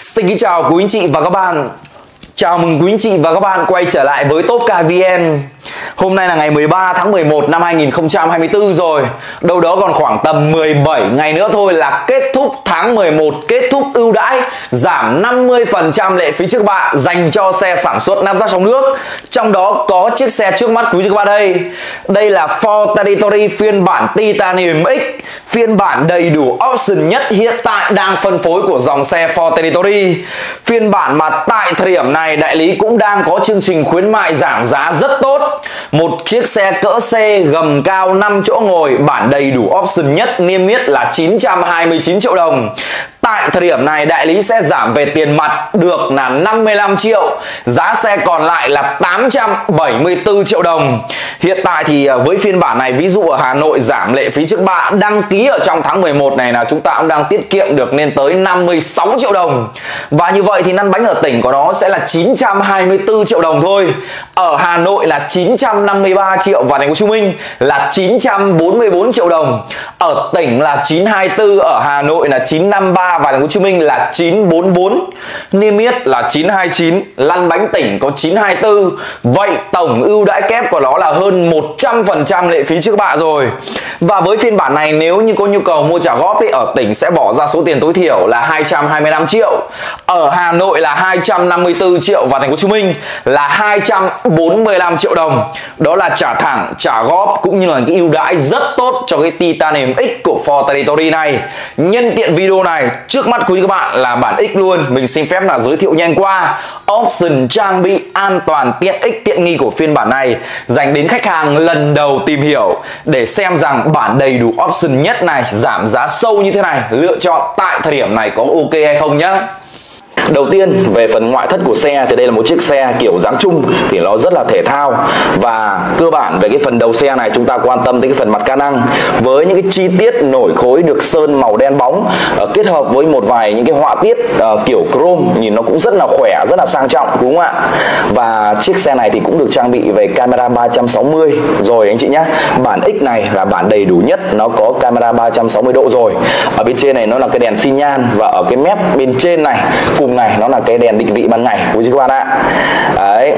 Xin kính chào quý anh chị và các bạn. Chào mừng quý anh chị và các bạn quay trở lại với TopCarVN. Hôm nay là ngày 13 tháng 11 năm 2024 rồi. Đâu đó còn khoảng tầm 17 ngày nữa thôi là kết thúc tháng 11, kết thúc ưu đãi giảm 50% lệ phí trước các bạn dành cho xe sản xuất lắp ráp trong nước. Trong đó có chiếc xe trước mắt quý vị các bạn đây. Đây là Ford Territory phiên bản Titanium X, phiên bản đầy đủ option nhất hiện tại đang phân phối của dòng xe Ford Territory. Phiên bản mà tại thời điểm này đại lý cũng đang có chương trình khuyến mại giảm giá rất tốt. Một chiếc xe cỡ C gầm cao 5 chỗ ngồi bản đầy đủ option nhất niêm yết là 929 triệu đồng. Tại thời điểm này đại lý sẽ giảm về tiền mặt được là 55 triệu. Giá xe còn lại là 874 triệu đồng. Hiện tại thì với phiên bản này, ví dụ ở Hà Nội giảm lệ phí trước bạ đăng ký ở trong tháng 11 này là chúng ta cũng đang tiết kiệm được lên tới 56 triệu đồng. Và như vậy thì lăn bánh ở tỉnh của nó sẽ là 924 triệu đồng thôi. Ở Hà Nội là 953 triệu và thành phố Hồ Chí Minh là 944 triệu đồng. Ở tỉnh là 924, ở Hà Nội là 953 và thành phố Hồ Chí Minh là 944, niêm yết là 929, lăn bánh tỉnh có 924. Vậy tổng ưu đãi kép của nó là hơn 100% lệ phí trước bạ rồi. Và với phiên bản này, nếu như có nhu cầu mua trả góp thì ở tỉnh sẽ bỏ ra số tiền tối thiểu là 225 triệu, ở Hà Nội là 254 triệu và thành phố Hồ Chí Minh là 245 triệu đồng. Đó là trả thẳng, trả góp cũng như là cái ưu đãi rất tốt cho cái Titanium X của Ford Territory này. Nhân tiện video này, trước mắt quý các bạn là bản X luôn, mình xin phép là giới thiệu nhanh qua option trang bị an toàn tiện ích tiện nghi của phiên bản này dành đến khách hàng lần đầu tìm hiểu, để xem rằng bản đầy đủ option nhất này giảm giá sâu như thế này lựa chọn tại thời điểm này có ok hay không nhá. Đầu tiên về phần ngoại thất của xe thì đây là một chiếc xe kiểu dáng chung thì nó rất là thể thao, và cơ bản về cái phần đầu xe này chúng ta quan tâm tới cái phần mặt ca năng với những cái chi tiết nổi khối được sơn màu đen bóng kết hợp với một vài những cái họa tiết kiểu chrome, nhìn nó cũng rất là khỏe, rất là sang trọng, đúng không ạ? Và chiếc xe này thì cũng được trang bị về camera 360 rồi anh chị nhé. Bản X này là bản đầy đủ nhất, nó có camera 360 độ rồi. Ở bên trên này nó là cái đèn xi nhan, và ở cái mép bên trên này cùng này nó là cái đèn định vị ban ngày quý các bạn ạ. Đấy.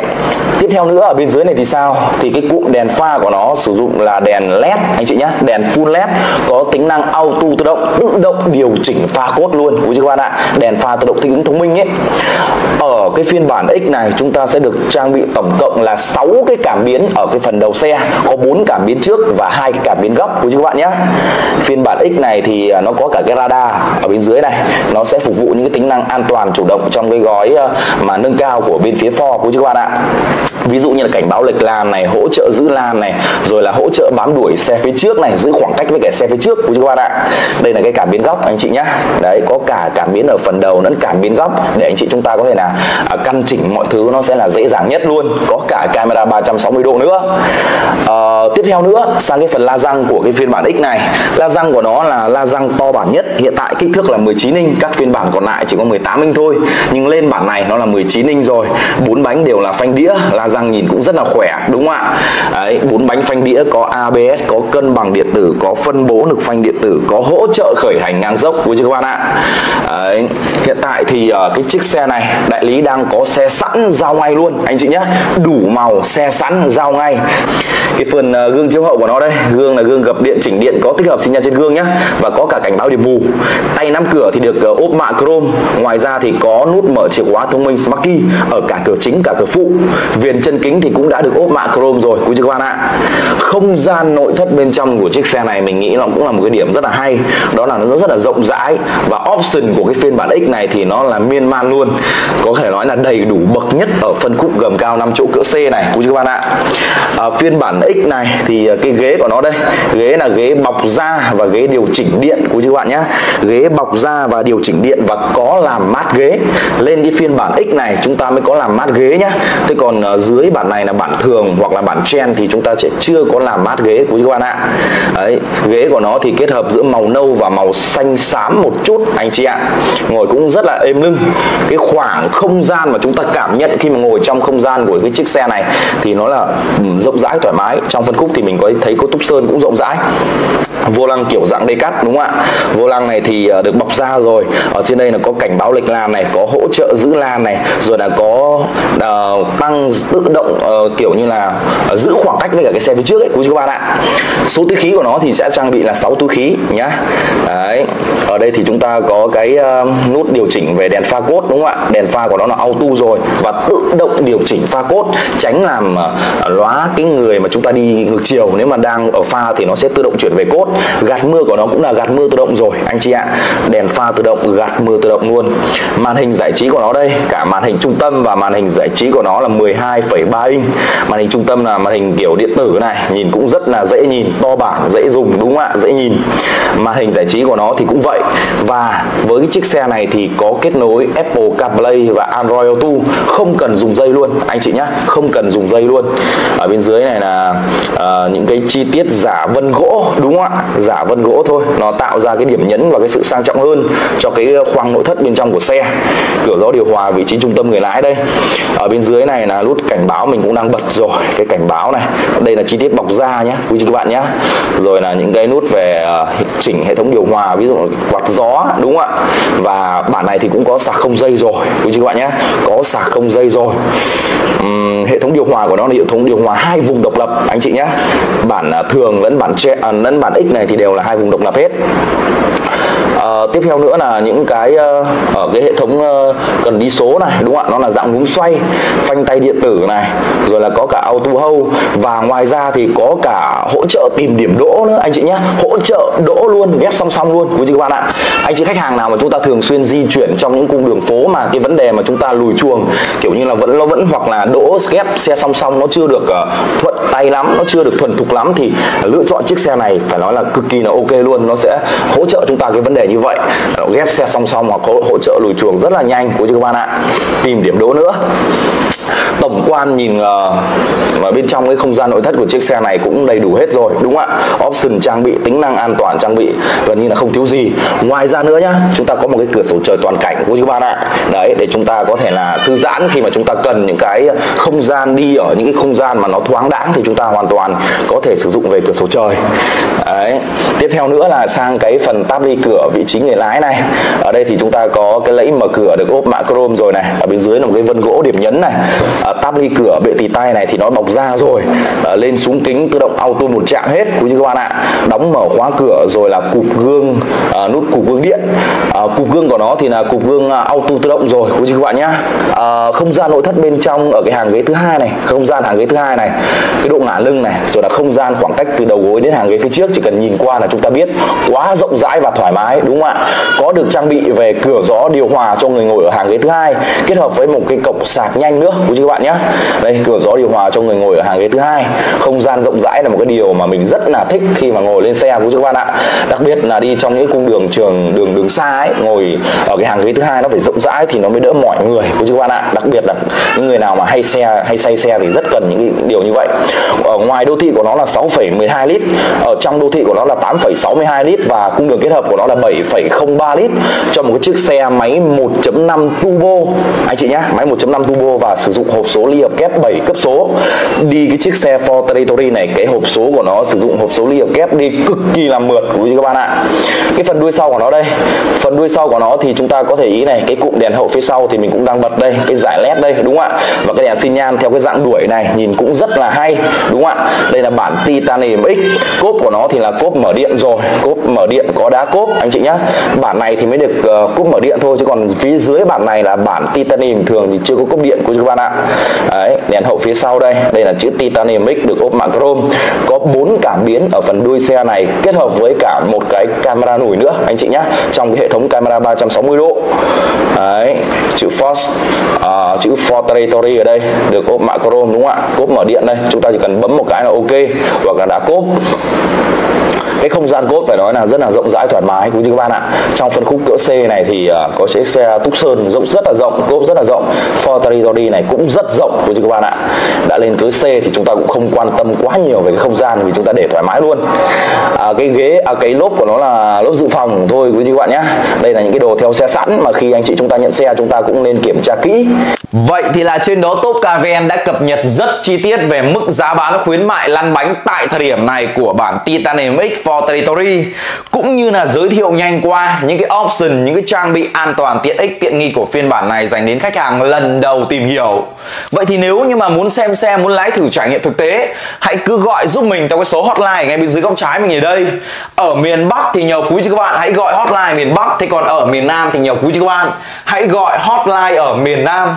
Tiếp theo nữa ở bên dưới này thì sao? Thì cái cụm đèn pha của nó sử dụng là đèn LED anh chị nhé, đèn full LED có tính năng auto tự động điều chỉnh pha cốt luôn quý các bạn ạ. Đèn pha tự động thích ứng thông minh ấy. Ở cái phiên bản X này chúng ta sẽ được trang bị tổng cộng là 6 cái cảm biến ở cái phần đầu xe, có 4 cảm biến trước và 2 cái cảm biến góc quý các bạn nhé. Phiên bản X này thì nó có cả cái radar ở bên dưới này, nó sẽ phục vụ những cái tính năng an toàn chủ động trong cái gói mà nâng cao của bên phía Ford của các bạn ạ. Ví dụ như là cảnh báo lệch làn này, hỗ trợ giữ làn này, rồi là hỗ trợ bám đuổi xe phía trước này, giữ khoảng cách với cả xe phía trước của các bạn ạ. Đây là cái cảm biến góc anh chị nhá. Đấy, có cả cảm biến ở phần đầu lẫn cảm biến góc để anh chị chúng ta có thể là căn chỉnh mọi thứ nó sẽ là dễ dàng nhất luôn. Có cả camera 360 độ nữa. Tiếp theo nữa sang cái phần la răng của cái phiên bản X này. La răng của nó là la răng to bản nhất, hiện tại kích thước là 19 inch, các phiên bản còn lại chỉ có 18 inch thôi. Nhưng lên bản này nó là 19 inch rồi. 4 bánh đều là phanh đĩa, la răng nhìn cũng rất là khỏe, đúng không ạ? Đấy, 4 bánh phanh đĩa, có ABS, có cân bằng điện tử, có phân bố lực phanh điện tử, có hỗ trợ khởi hành ngang dốc quý các bạn ạ. Đấy, hiện tại thì cái chiếc xe này đại lý đang có xe sẵn giao ngay luôn anh chị nhé, đủ màu xe sẵn giao ngay. Cái phần gương chiếu hậu của nó đây, gương là gương gập điện, chỉnh điện, có tích hợp xi nhan trên gương nhé, và có cả cảnh báo điểm mù. Tay nắm cửa thì được ốp mạ chrome, ngoài ra thì có nút mở chìa khóa thông minh Smart Key ở cả cửa chính cả cửa phụ. Viền chân kính thì cũng đã được ốp mạ chrome rồi quý các bạn ạ. Không gian nội thất bên trong của chiếc xe này mình nghĩ nó cũng là một cái điểm rất là hay, đó là nó rất là rộng rãi, và option của cái phiên bản X này thì nó là miên man luôn, có thể nói là đầy đủ bậc nhất ở phân khúc gầm cao 5 chỗ cỡ C này quý các bạn ạ. Phiên bản X này thì cái ghế của nó đây, ghế là ghế bọc da và ghế điều chỉnh điện quý các bạn nhé, ghế bọc da và điều chỉnh điện, và có làm mát ghế. Lên cái phiên bản X này chúng ta mới có làm mát ghế nhá, thế còn dưới bản này là bản thường hoặc là bản trend thì chúng ta sẽ chưa có làm mát ghế quý các bạn ạ. Đấy, ghế của nó thì kết hợp giữa màu nâu và màu xanh xám một chút anh chị ạ. Ngồi cũng rất là êm lưng. Cái khoảng không gian mà chúng ta cảm nhận khi mà ngồi trong không gian của cái chiếc xe này thì nó là rộng rãi thoải mái, lái. Trong phân khúc thì mình có thấy cấu trúc sơn cũng rộng rãi, vô lăng kiểu dạng đê cắt đúng không ạ? Vô lăng này thì được bọc da rồi, ở trên đây là có cảnh báo lệch làn này, có hỗ trợ giữ làn này, rồi là có tăng tự động kiểu như là giữ khoảng cách với cả cái xe phía trước ấy, quý các bạn ạ. Số túi khí của nó thì sẽ trang bị là 6 túi khí nhá. Đấy, ở đây thì chúng ta có cái nút điều chỉnh về đèn pha cốt đúng không ạ? Đèn pha của nó là auto rồi và tự động điều chỉnh pha cốt, tránh làm lóa cái người mà chúng ta đi ngược chiều. Nếu mà đang ở pha thì nó sẽ tự động chuyển về cốt. Gạt mưa của nó cũng là gạt mưa tự động rồi anh chị ạ. Đèn pha tự động, gạt mưa tự động luôn. Màn hình giải trí của nó đây, cả màn hình trung tâm và màn hình giải trí của nó là 12,3 inch. Màn hình trung tâm là màn hình kiểu điện tử này, nhìn cũng rất là dễ nhìn, to bản, dễ dùng đúng không ạ, dễ nhìn. Màn hình giải trí của nó thì cũng vậy. Và với cái chiếc xe này thì có kết nối Apple CarPlay và Android Auto, không cần dùng dây luôn anh chị nhá, không cần dùng dây luôn. Ở bên dưới này là những cái chi tiết giả vân gỗ đúng không ạ, giả vân gỗ thôi, nó tạo ra cái điểm nhấn và cái sự sang trọng hơn cho cái khoang nội thất bên trong của xe. Cửa gió điều hòa, vị trí trung tâm người lái đây. Ở bên dưới này là nút cảnh báo, mình cũng đang bật rồi cái cảnh báo này. Đây là chi tiết bọc da nhá quý vị các bạn nhá. Rồi là những cái nút về chỉnh hệ thống điều hòa, ví dụ quạt gió đúng không ạ. Và bản này thì cũng có sạc không dây rồi quý vị các bạn nhá, có sạc không dây rồi. Hệ thống điều hòa của nó là hệ thống điều hòa 2 vùng độc lập anh chị nhá. Bản thường lẫn bản X này thì đều là 2 vùng độc lập hết. Tiếp theo nữa là những cái ở cái hệ thống cần đi số này đúng không ạ, nó là dạng núm xoay, phanh tay điện tử này, rồi là có cả auto hold. Và ngoài ra thì có cả hỗ trợ tìm điểm đỗ nữa anh chị nhé, hỗ trợ đỗ luôn, ghép song song luôn quý vị các bạn ạ. Anh chị khách hàng nào mà chúng ta thường xuyên di chuyển trong những cung đường phố mà cái vấn đề mà chúng ta lùi chuồng kiểu như là nó vẫn hoặc là đỗ ghép xe song song nó chưa được thuận tay lắm, nó chưa được thuần thục lắm, thì lựa chọn chiếc xe này phải nói là cực kỳ là ok luôn. Nó sẽ hỗ trợ chúng ta cái vấn đề như vậy, ghép xe song song hoặc hỗ trợ lùi chuồng rất là nhanh của các bạn ạ. Tìm điểm đỗ nữa. Tổng quan nhìn và bên trong cái không gian nội thất của chiếc xe này cũng đầy đủ hết rồi đúng không ạ. Option trang bị, tính năng an toàn trang bị gần như là không thiếu gì. Ngoài ra nữa nhá, chúng ta có một cái cửa sổ trời toàn cảnh của các bạn ạ. Đấy, để chúng ta có thể là thư giãn khi mà chúng ta cần những cái không gian đi ở những cái không gian mà nó thoáng đãng thì chúng ta hoàn toàn có thể sử dụng về cửa sổ trời. Đấy. Tiếp theo nữa là sang cái phần tab đi cửa, vị trí người lái này. Ở đây thì chúng ta có cái lẫy mở cửa được ốp mạ chrome rồi này. Ở bên dưới là một cái vân gỗ điểm nhấn này. Tab ly cửa, bệ tì tay này thì nó bọc da rồi. Lên xuống kính tự động auto một chạm hết quý vị các bạn ạ. Đóng mở khóa cửa, rồi là cụp gương, nút cụp gương điện. Cụp gương của nó thì là cụp gương auto tự động rồi quý vị các bạn nhá. Không gian nội thất bên trong ở cái hàng ghế thứ hai này, không gian hàng ghế thứ hai này, cái độ ngả lưng này, rồi là không gian khoảng cách từ đầu gối đến hàng ghế phía trước, chỉ cần nhìn qua là chúng ta biết quá rộng rãi và thoải mái đúng không ạ. Có được trang bị về cửa gió điều hòa cho người ngồi ở hàng ghế thứ hai, kết hợp với một cái cổng sạc nhanh nữa quý vị các bạn nhé. Đây, cửa gió điều hòa cho người ngồi ở hàng ghế thứ hai. Không gian rộng rãi là một cái điều mà mình rất là thích khi mà ngồi lên xe của các bạn ạ. Đặc biệt là đi trong những cung đường đường xa ấy, ngồi ở cái hàng ghế thứ hai nó phải rộng rãi thì nó mới đỡ mỏi người của các bạn ạ. Đặc biệt là những người nào mà hay say xe thì rất cần những cái điều như vậy. Ở ngoài đô thị của nó là 6,12 lít, ở trong đô thị của nó là 8,62 lít, và cung đường kết hợp của nó là 7,03 lít cho một cái chiếc xe máy 1.5 turbo anh chị nhé, máy 1.5 turbo và sử dụng hộp số ly hợp kép 7 cấp số. Đi cái chiếc xe Ford Territory này, cái hộp số của nó sử dụng hộp số ly hợp kép đi cực kỳ là mượt quý vị các bạn ạ. Cái phần đuôi sau của nó đây, phần đuôi sau của nó thì chúng ta có thể ý này, cái cụm đèn hậu phía sau thì mình cũng đang bật đây, cái dải led đây đúng không ạ, và cái đèn xi nhan theo cái dạng đuổi này nhìn cũng rất là hay đúng không ạ. Đây là bản Titanium X, cốp của nó thì là cốp mở điện rồi, cốp mở điện có đá cốp anh chị nhá. Bản này thì mới được cốp mở điện thôi, chứ còn phía dưới bản này là bản Titanium thường thì chưa có cốp điện của các bạn ạ. Đấy, đèn hậu phía sau đây, đây là chữ Titanium X được ốp mạ chrome. Có 4 cảm biến ở phần đuôi xe này, kết hợp với cả một cái camera lùi nữa anh chị nhá, trong cái hệ thống camera 360 độ. Đấy, chữ Ford, chữ Ford Territory ở đây được ốp mạ chrome đúng không ạ. Cốp mở điện đây, chúng ta chỉ cần bấm một cái là ok, hoặc là đã cốp. Cái không gian cốp phải nói là rất là rộng rãi thoải mái quý vị các bạn ạ. Trong phân khúc cỡ C này thì có chiếc xe Túc Sơn rộng, rất là rộng, cốp rất là rộng. Ford Territory này cũng rất rộng quý vị các bạn ạ. Đã lên tới C thì chúng ta cũng không quan tâm quá nhiều về cái không gian vì chúng ta để thoải mái luôn. Cái ghế, cái lốp của nó là lốp dự phòng thôi quý vị các bạn nhé. Đây là những cái đồ theo xe sẵn mà khi anh chị chúng ta nhận xe chúng ta cũng nên kiểm tra kỹ. Vậy thì là trên đó TopCarVN đã cập nhật rất chi tiết về mức giá bán khuyến mại lăn bánh tại thời điểm này của bản Titanium X Ford Territory, cũng như là giới thiệu nhanh qua những cái option, những cái trang bị an toàn tiện ích tiện nghi của phiên bản này dành đến khách hàng lần đầu tìm hiểu. Vậy thì nếu như mà muốn xem xe, muốn lái thử trải nghiệm thực tế, hãy cứ gọi giúp mình theo cái số hotline ngay bên dưới góc trái mình ở đây. Ở miền Bắc thì nhờ quý vị các bạn hãy gọi hotline miền Bắc, thế còn ở miền Nam thì nhờ quý vị các bạn hãy gọi hotline ở miền Nam.